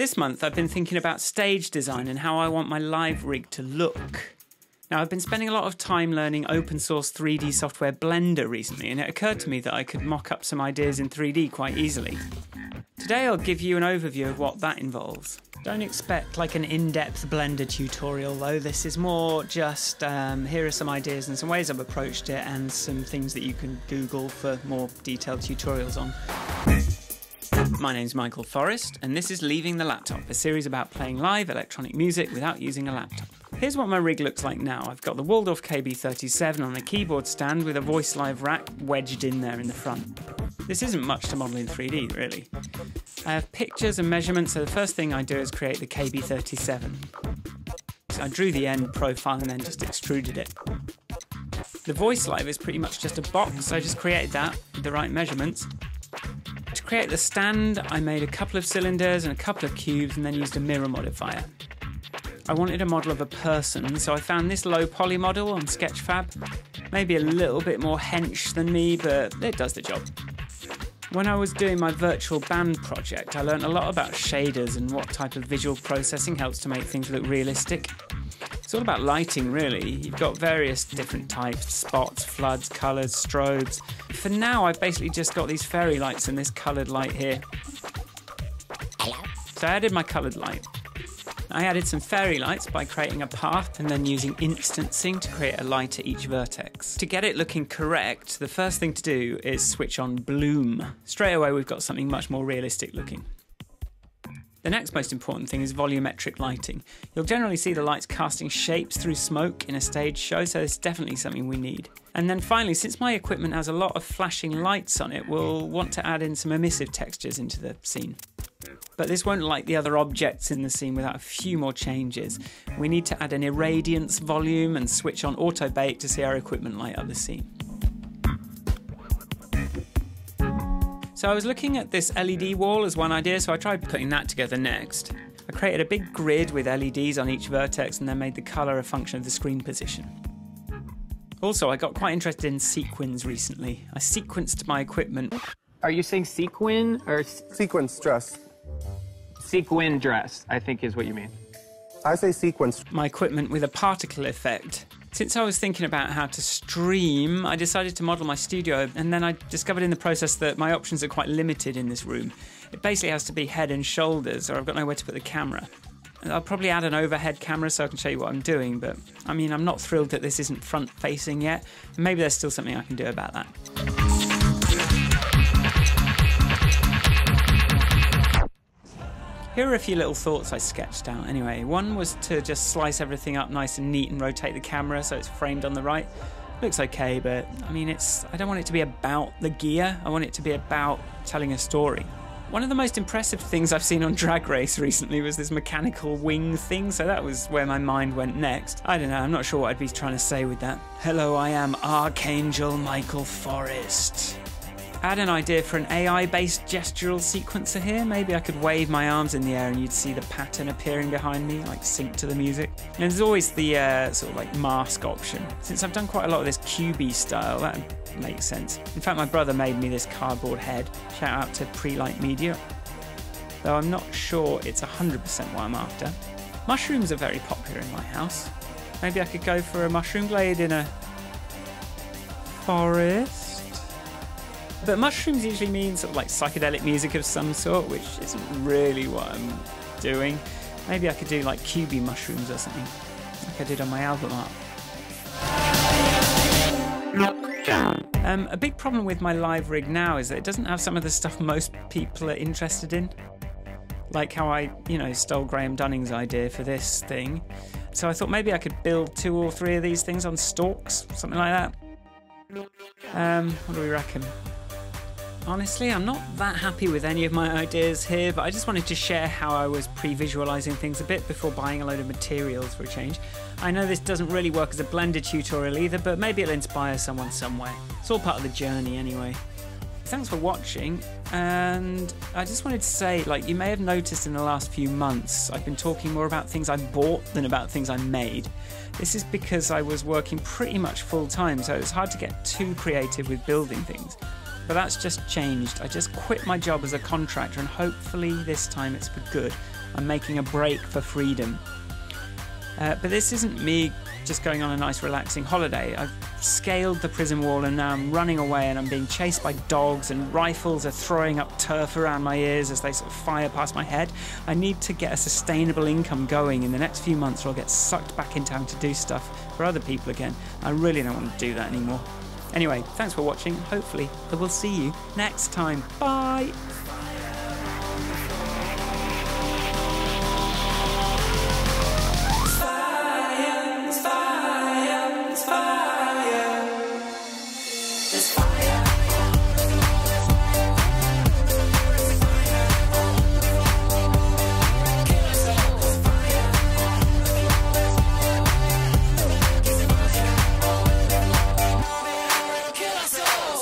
This month I've been thinking about stage design and how I want my live rig to look. Now, I've been spending a lot of time learning open source 3D software Blender recently, and it occurred to me that I could mock up some ideas in 3D quite easily. Today I'll give you an overview of what that involves. Don't expect like an in-depth Blender tutorial though, this is more just here are some ideas and some ways I've approached it and some things that you can Google for more detailed tutorials on. My name's Michael Forrest and this is Leaving the Laptop, a series about playing live electronic music without using a laptop. Here's what my rig looks like now. I've got the Waldorf KB37 on the keyboard stand with a VoiceLive rack wedged in there in the front. This isn't much to model in 3D, really. I have pictures and measurements, so the first thing I do is create the KB37. So I drew the end profile and then just extruded it. The VoiceLive is pretty much just a box, so I just created that with the right measurements. To create the stand, I made a couple of cylinders and a couple of cubes and then used a mirror modifier. I wanted a model of a person, so I found this low poly model on Sketchfab. Maybe a little bit more hench than me, but it does the job. When I was doing my virtual band project, I learned a lot about shaders and what type of visual processing helps to make things look realistic. It's all about lighting, really. You've got various different types, spots, floods, colours, strobes. For now, I've basically just got these fairy lights and this coloured light here. So I added my coloured light. I added some fairy lights by creating a path and then using instancing to create a light at each vertex. To get it looking correct, the first thing to do is switch on bloom. Straight away we've got something much more realistic looking. The next most important thing is volumetric lighting. You'll generally see the lights casting shapes through smoke in a stage show, so it's definitely something we need. And then finally, since my equipment has a lot of flashing lights on it, we'll want to add in some emissive textures into the scene. But this won't light the other objects in the scene without a few more changes. We need to add an irradiance volume and switch on auto bake to see our equipment light up the scene. So I was looking at this LED wall as one idea, so I tried putting that together next. I created a big grid with LEDs on each vertex and then made the colour a function of the screen position. Also, I got quite interested in sequins recently. I sequenced my equipment. Are you saying sequin or? Sequence dress. Sequin dress, I think is what you mean. I say sequence. My equipment with a particle effect. Since I was thinking about how to stream, I decided to model my studio, and then I discovered in the process that my options are quite limited in this room. It basically has to be head and shoulders, or I've got nowhere to put the camera. I'll probably add an overhead camera so I can show you what I'm doing, but I mean, I'm not thrilled that this isn't front-facing yet. Maybe there's still something I can do about that. Here are a few little thoughts I sketched out anyway. One was to just slice everything up nice and neat and rotate the camera so it's framed on the right. Looks okay, but I mean, I don't want it to be about the gear. I want it to be about telling a story. One of the most impressive things I've seen on Drag Race recently was this mechanical wing thing, so that was where my mind went next. I don't know, I'm not sure what I'd be trying to say with that. Hello, I am Archangel Michael Forrest. Add an idea for an AI-based gestural sequencer here. Maybe I could wave my arms in the air and you'd see the pattern appearing behind me, like synced to the music. And there's always the sort of like mask option. Since I've done quite a lot of this QB style, that makes sense. In fact, my brother made me this cardboard head. Shout out to Prelight Media. Though I'm not sure it's 100% what I'm after. Mushrooms are very popular in my house. Maybe I could go for a mushroom glade in a forest. But mushrooms usually mean sort of like psychedelic music of some sort, which isn't really what I'm doing. Maybe I could do like QB mushrooms or something, like I did on my album art. A big problem with my live rig now is that it doesn't have some of the stuff most people are interested in. Like how I, you know, stole Graham Dunning's idea for this thing. So I thought maybe I could build 2 or 3 of these things on stalks, something like that. What do we reckon? Honestly, I'm not that happy with any of my ideas here, but I just wanted to share how I was pre-visualizing things a bit before buying a load of materials for a change. I know this doesn't really work as a Blender tutorial either, but maybe it'll inspire someone somewhere. It's all part of the journey anyway. Thanks for watching, and I just wanted to say, like, you may have noticed in the last few months I've been talking more about things I bought than about things I made. This is because I was working pretty much full time, so it's hard to get too creative with building things. But that's just changed. I just quit my job as a contractor and hopefully this time it's for good. I'm making a break for freedom. But this isn't me just going on a nice relaxing holiday. I've scaled the prison wall and now I'm running away and I'm being chased by dogs and rifles are throwing up turf around my ears as they sort of fire past my head. I need to get a sustainable income going in the next few months or I'll get sucked back into having to do stuff for other people again. I really don't want to do that anymore. Anyway, thanks for watching. Hopefully I will see you next time. Bye!